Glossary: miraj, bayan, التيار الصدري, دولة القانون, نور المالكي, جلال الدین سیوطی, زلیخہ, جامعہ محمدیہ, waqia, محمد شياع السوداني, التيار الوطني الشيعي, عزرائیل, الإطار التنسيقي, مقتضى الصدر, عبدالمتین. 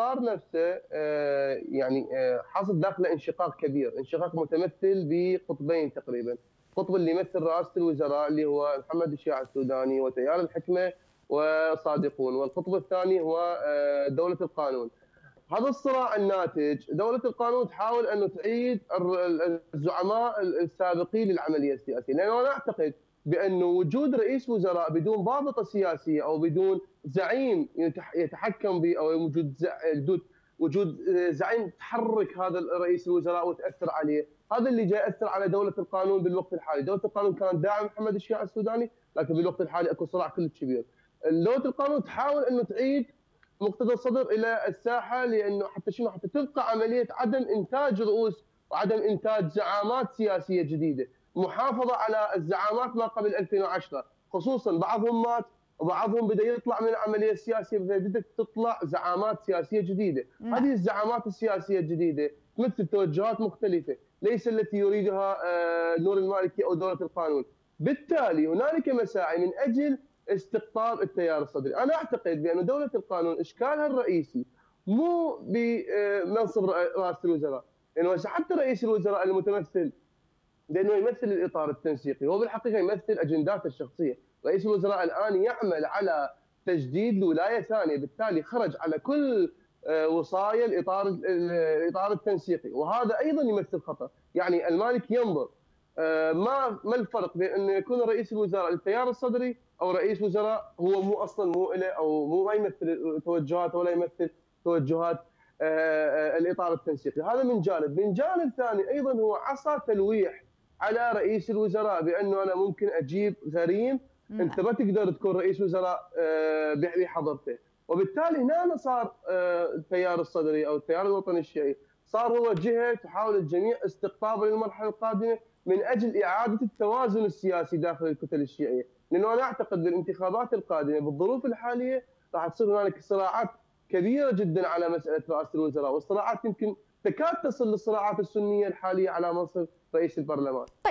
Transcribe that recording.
الإطار نفسه يعني حصل داخله انشقاق كبير، انشقاق متمثل بقطبين تقريبا، القطب اللي يمثل رئاسة الوزراء اللي هو محمد شياع السوداني وتيار الحكمة وصادقون، والقطب الثاني هو دولة القانون. هذا الصراع الناتج، دولة القانون تحاول أن تعيد الزعماء السابقين للعملية السياسية، لأنه أنا أعتقد بأن وجود رئيس وزراء بدون ضابطة سياسية أو بدون زعيم يتحكم به، أو وجود زعيم تحرك هذا الرئيس الوزراء وتأثر عليه، هذا اللي جاي يأثر على دولة القانون بالوقت الحالي. دولة القانون كان داعم محمد الشياع السوداني، لكن بالوقت الحالي اكو صراع كلش كبير. دولة القانون تحاول انه تعيد مقتضى الصدر الى الساحه، لانه حتى شنو؟ حتى تبقى عمليه عدم انتاج رؤوس وعدم انتاج زعامات سياسيه جديده، محافظه على الزعامات ما قبل 2010، خصوصا بعضهم مات وبعضهم بدا يطلع من العمليه السياسيه، بدات تطلع زعامات سياسيه جديده، هذه الزعامات السياسيه الجديده تمثل توجهات مختلفه، ليس التي يريدها نور المالكي او دولة القانون. بالتالي هنالك مساعي من اجل استقطاب التيار الصدري. انا اعتقد بان دولة القانون اشكالها الرئيسي مو بمنصب رئاسة الوزراء، لانه حتى رئيس الوزراء المتمثل لانه يمثل الاطار التنسيقي، هو بالحقيقه يمثل اجنداته الشخصيه. رئيس الوزراء الان يعمل على تجديد ولايه ثانيه، بالتالي خرج على كل وصايا الاطار التنسيقي، وهذا ايضا يمثل خطر. يعني المالك ينظر ما الفرق بين انه يكون رئيس الوزراء التيار الصدري او رئيس وزراء هو مو اصلا مو له، او مو ما يمثل توجهاته ولا يمثل توجهات الاطار التنسيقي، هذا من جانب. من جانب ثاني ايضا هو عصا تلويح على رئيس الوزراء بانه انا ممكن اجيب غريم انت ما تقدر تكون رئيس وزراء بحضرته، وبالتالي هنا صار التيار الصدري او التيار الوطني الشيعي صار هو جهه تحاول الجميع استقطابه للمرحله القادمه من اجل اعاده التوازن السياسي داخل الكتل الشيعيه، لانه انا اعتقد بالانتخابات القادمه بالظروف الحاليه راح تصير هنالك صراعات كبيره جدا على مساله رئاسه الوزراء، والصراعات يمكن تكاد تصل للصراعات السنيه الحاليه على منصب رئيس البرلمان.